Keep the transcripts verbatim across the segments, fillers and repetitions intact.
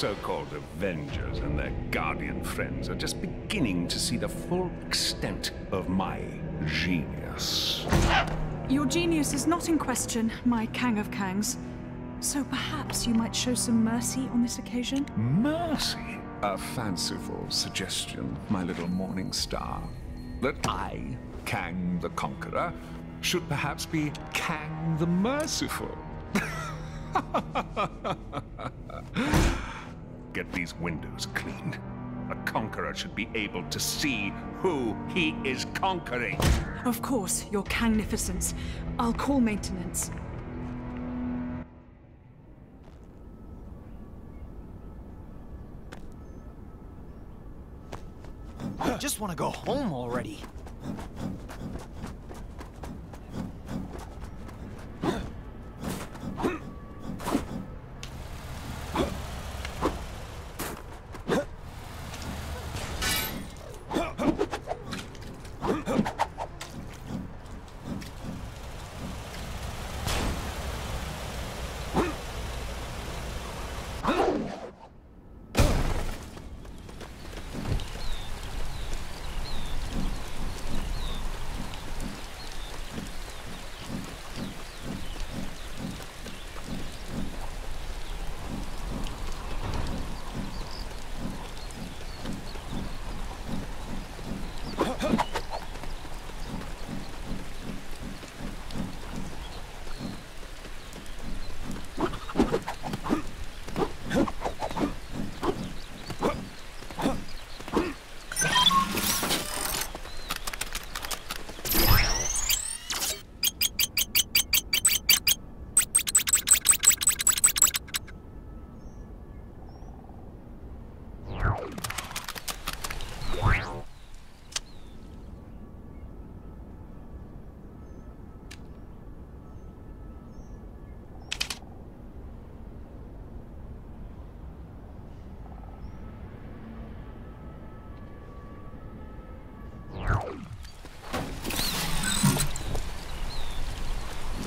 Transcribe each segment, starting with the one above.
so-called Avengers and their Guardian friends are just beginning to see the full extent of my genius. Your genius is not in question, my Kang of Kangs. So perhaps you might show some mercy on this occasion? Mercy? A fanciful suggestion, my little Morning Star. That I, Kang the Conqueror, should perhaps be Kang the Merciful. Get these windows cleaned. A conqueror should be able to see who he is conquering. Of course, your Kangnificence. I'll call maintenance. I just want to go home already.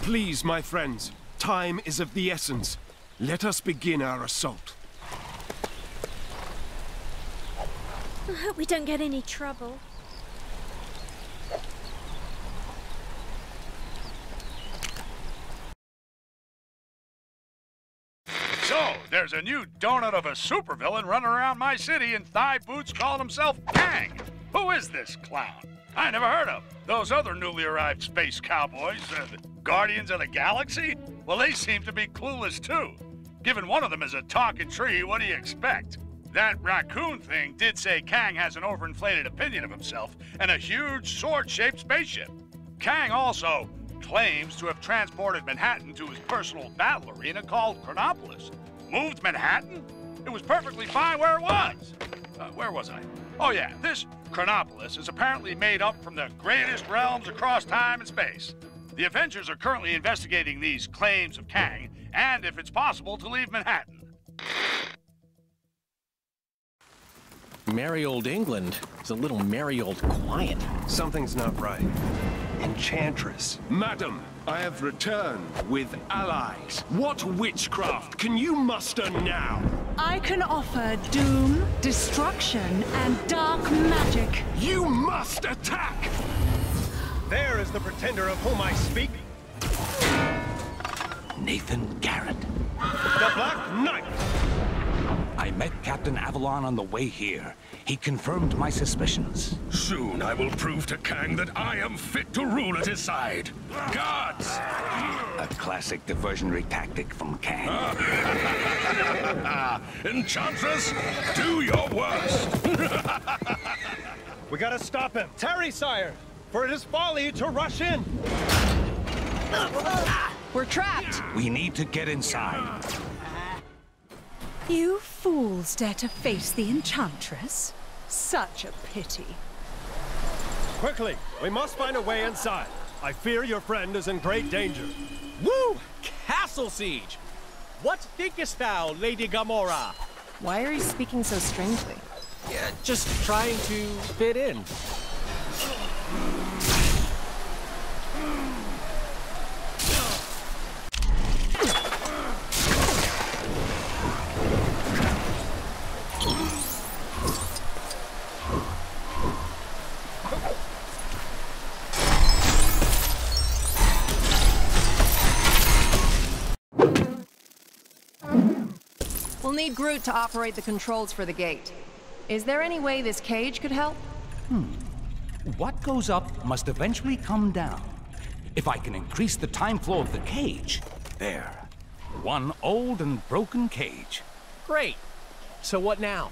Please, my friends, time is of the essence. Let us begin our assault. I hope we don't get any trouble. So, there's a new donut of a supervillain running around my city in thigh boots calling himself Kang. Who is this clown? I never heard of those other newly arrived space cowboys. Uh, Guardians of the Galaxy? Well, they seem to be clueless, too. Given one of them is a talking tree, what do you expect? That raccoon thing did say Kang has an overinflated opinion of himself and a huge sword-shaped spaceship. Kang also claims to have transported Manhattan to his personal battle arena called Chronopolis. Moved Manhattan? It was perfectly fine where it was. Uh, where was I? Oh, yeah, this Chronopolis is apparently made up from the greatest realms across time and space. The Avengers are currently investigating these claims of Kang, and if it's possible, to leave Manhattan. Merry old England is a little merry old quiet. Something's not right. Enchantress. Madam, I have returned with allies. What witchcraft can you muster now? I can offer doom, destruction, and dark magic. You must attack! There is the pretender of whom I speak. Nathan Garrett. The Black Knight! I met Captain Avalon on the way here. He confirmed my suspicions. Soon I will prove to Kang that I am fit to rule at his side. Guards! A classic diversionary tactic from Kang. Ah. Enchantress, do your worst! We gotta stop him. Tarry, sire! For it is folly to rush in! We're trapped! We need to get inside. You fools dare to face the Enchantress? Such a pity. Quickly! We must find a way inside. I fear your friend is in great danger. Woo! Castle siege! What thinkest thou, Lady Gamora? Why are you speaking so strangely? Yeah, just trying to fit in. We'll need Groot to operate the controls for the gate. Is there any way this cage could help? Hmm. What goes up must eventually come down. If I can increase the time flow of the cage... There. One old and broken cage. Great. So what now?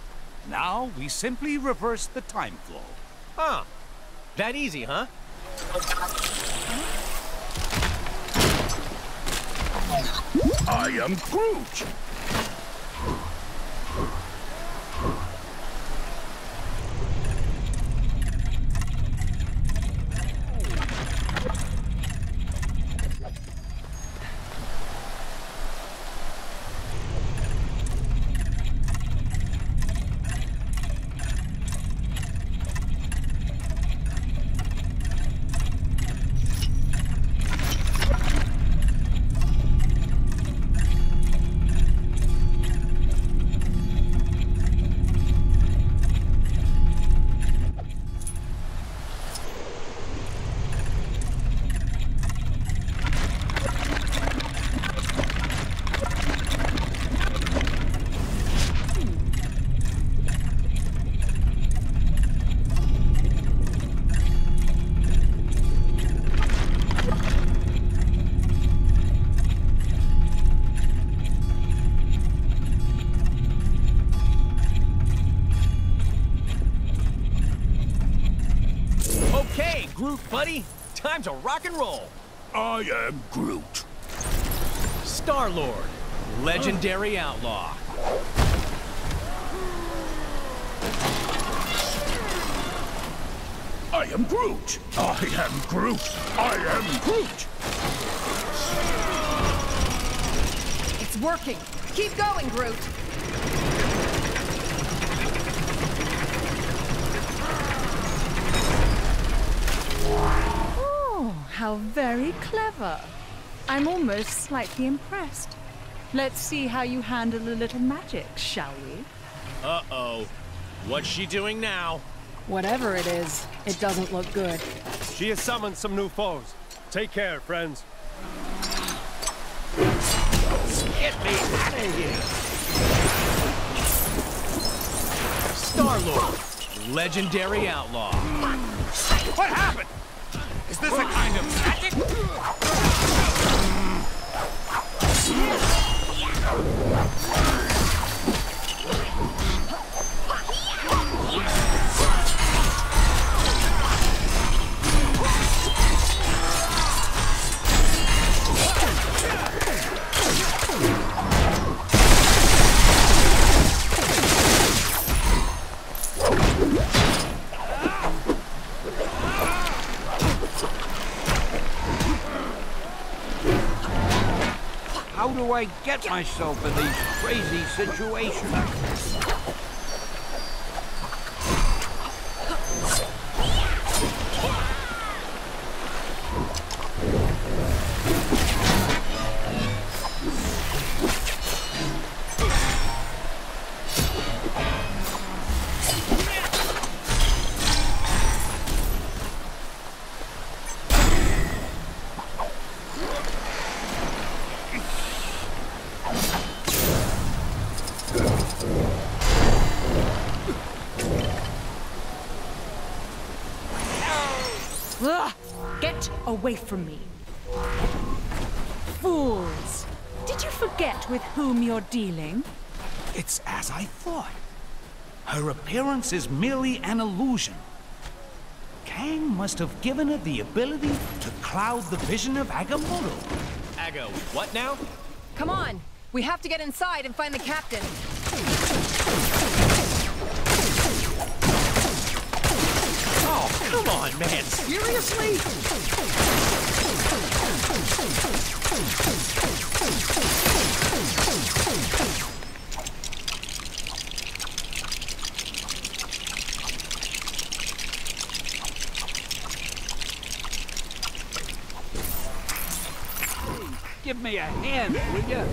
Now we simply reverse the time flow. Huh. That easy, huh? I am Groot! Buddy, time to rock and roll. I am Groot. Star-Lord, legendary uh. outlaw. I am Groot. I am Groot. I am Groot. It's working. Keep going, Groot. How very clever. I'm almost slightly impressed. Let's see how you handle a little magic, shall we? Uh-oh. What's she doing now? Whatever it is, it doesn't look good. She has summoned some new foes. Take care, friends. Get me out of here! Star-Lord, legendary outlaw. What happened? Is this a kind of magic? How do I get myself in these crazy situations? Away from me. Fools! Did you forget with whom you're dealing? It's as I thought. Her appearance is merely an illusion. Kang must have given her the ability to cloud the vision of Agamotto. Aga, what now? Come on! We have to get inside and find the captain. Oh, come on, man! Seriously? Give me a hand, will you?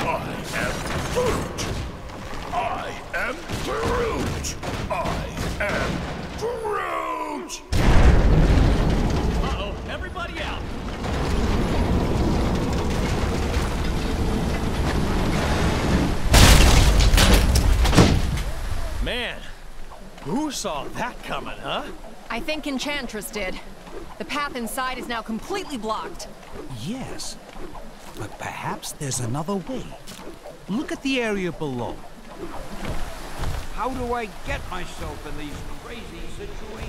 I have Man, who saw that coming, huh? I think Enchantress did. The path inside is now completely blocked. Yes, but perhaps there's another way. Look at the area below. How do I get myself in these crazy situations?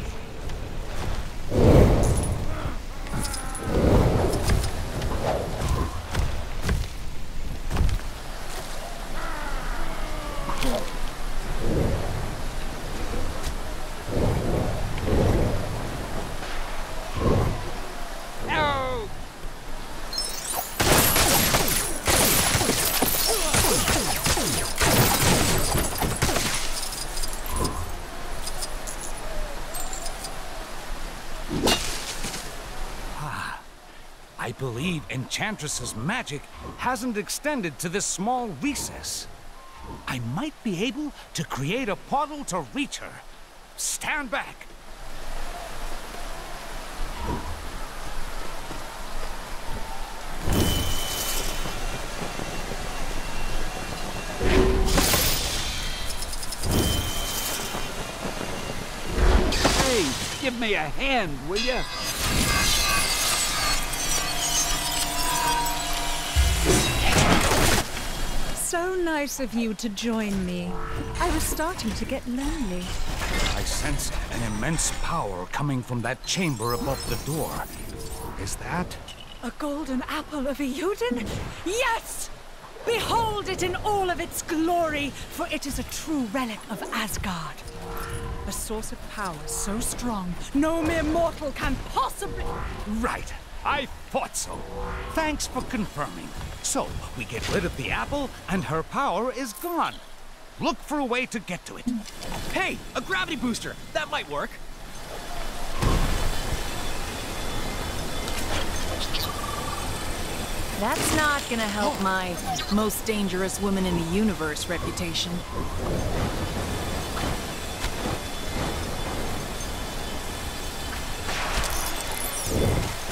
I believe Enchantress's magic hasn't extended to this small recess. I might be able to create a portal to reach her. Stand back! Hey, give me a hand, will you? So nice of you to join me. I was starting to get lonely. I sense an immense power coming from that chamber above the door. Is that... a golden apple of Idunn? Yes! Behold it in all of its glory, for it is a true relic of Asgard. A source of power so strong, no mere mortal can possibly... Right. I thought so. Thanks for confirming. So, we get rid of the apple, and her power is gone. Look for a way to get to it. Hey, a gravity booster! That might work. That's not gonna help oh. my most dangerous woman in the universe reputation.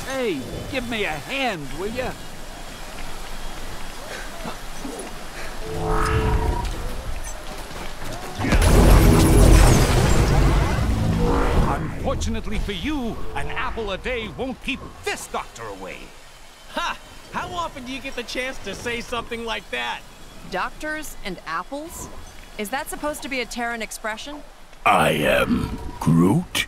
Hey, give me a hand, will you? Unfortunately for you, an apple a day won't keep this doctor away. Ha! How often do you get the chance to say something like that? Doctors and apples? Is that supposed to be a Terran expression? I am Groot.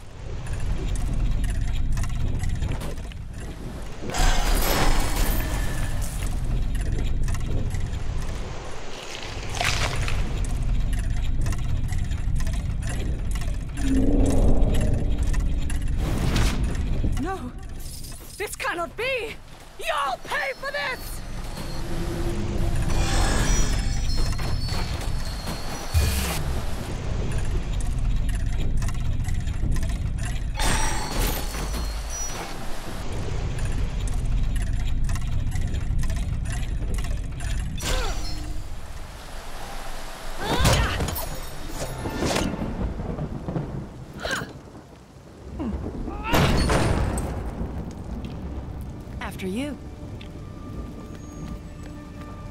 No, this cannot be. You'll pay for this. You.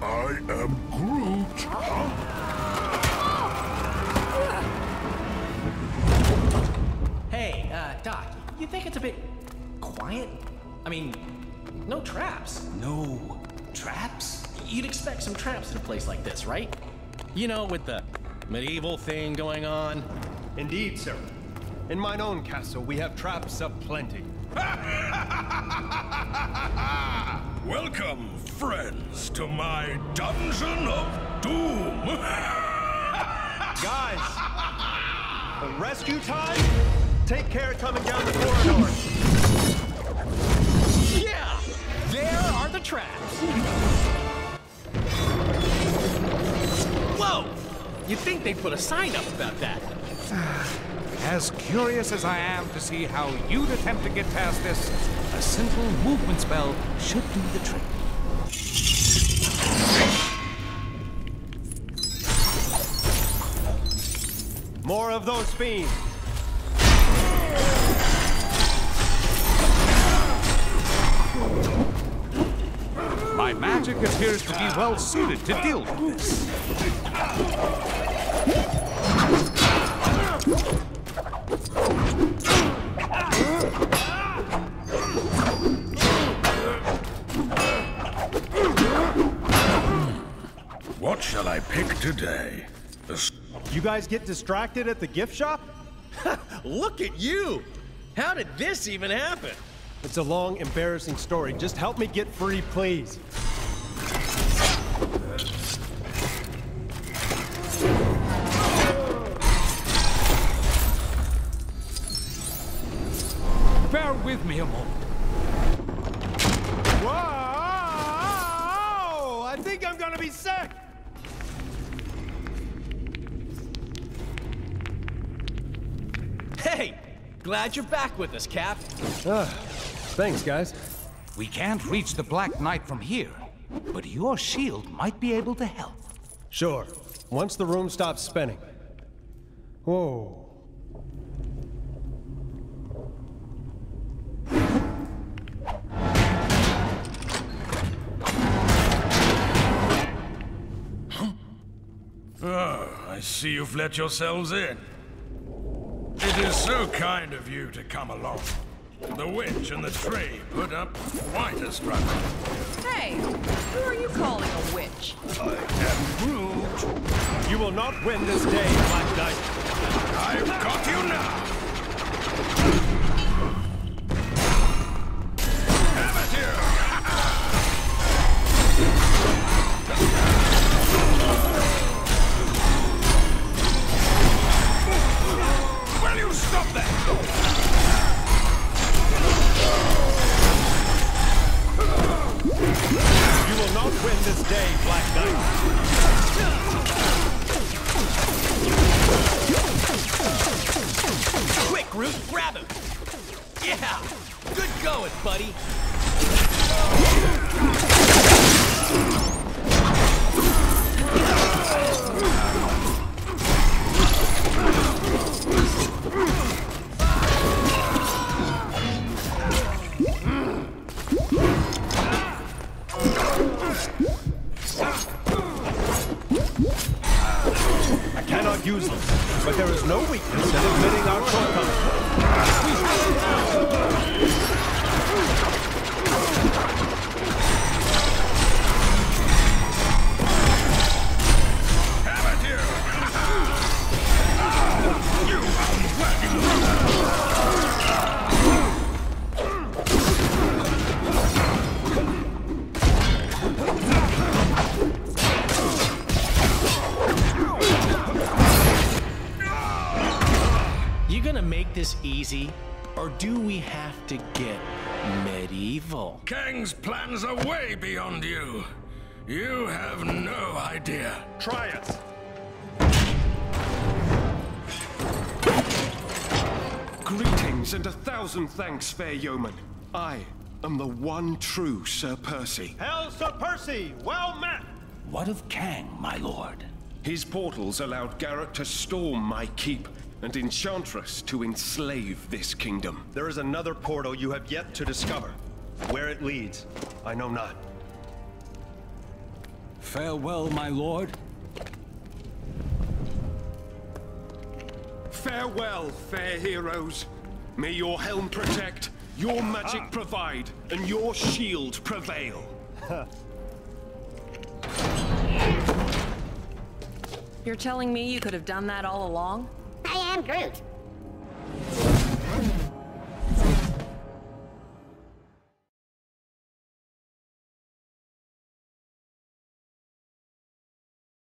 I am Groot. Huh? Hey, uh, Doc, you think it's a bit quiet? I mean, no traps. No traps? You'd expect some traps in a place like this, right? You know, with the medieval thing going on. Indeed, sir. In mine own castle, we have traps aplenty. Welcome, friends, to my Dungeon of Doom! Guys, rescue time? Take care coming down the corridor! Yeah! There are the traps! Whoa! You'd think they'd put a sign up about that. As curious as I am to see how you'd attempt to get past this, a simple movement spell should do the trick. More of those fiends! My magic appears to be well suited to deal with this. today. The you guys get distracted at the gift shop? Look at you! How did this even happen? It's a long, embarrassing story. Just help me get free, please. Bear with me a moment. Whoa! I think I'm gonna be sick! Hey! Glad you're back with us, Cap. Uh, thanks, guys. We can't reach the Black Knight from here, but your shield might be able to help. Sure. Once the room stops spinning. Whoa. Oh, I see you've let yourselves in. It is so kind of you to come along. The witch and the tree put up quite a struggle. Hey, who are you calling a witch? I am Groot. You will not win this day, Black Knight. I've got you now. Have it here. Stop that! You will not win this day, Black Knight. Quick, Groot, grab him! Yeah! Good going, buddy! I cannot use them, but there is no weakness in admitting our shortcomings. Have it here! You unworthy! Gonna make this easy, or do we have to get medieval? Kang's plans are way beyond you. You have no idea. Try it. Greetings and a thousand thanks, fair yeoman. I am the one true Sir Percy. Hail, Sir Percy! Well met! What of Kang, my lord? His portals allowed Garrett to storm my keep, and Enchantress to enslave this kingdom. There is another portal you have yet to discover. Where it leads, I know not. Farewell, my lord. Farewell, fair heroes. May your helm protect, your magic ah. provide, and your shield prevail. You're telling me you could have done that all along? I am Groot.